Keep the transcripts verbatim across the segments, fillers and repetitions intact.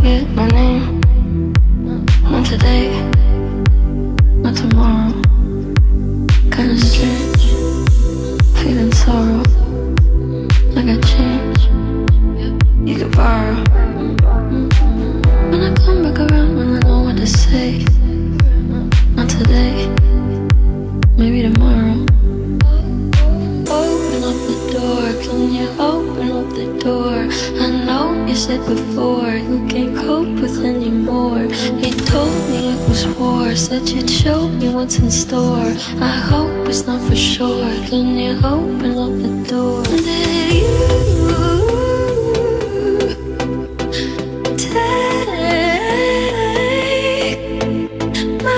forget my name. Not today, not tomorrow. Kinda strange, feeling sorrow, like I change you could borrow. When I come back around, when I know what to say. Not today, maybe tomorrow. Open up the door, can you open up the door? I know you said before, you can't cope with anymore. You told me it was war, said you'd show me what's in store. I hope it's not for sure, can you open up the door? Did you take my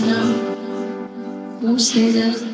love away from Say that.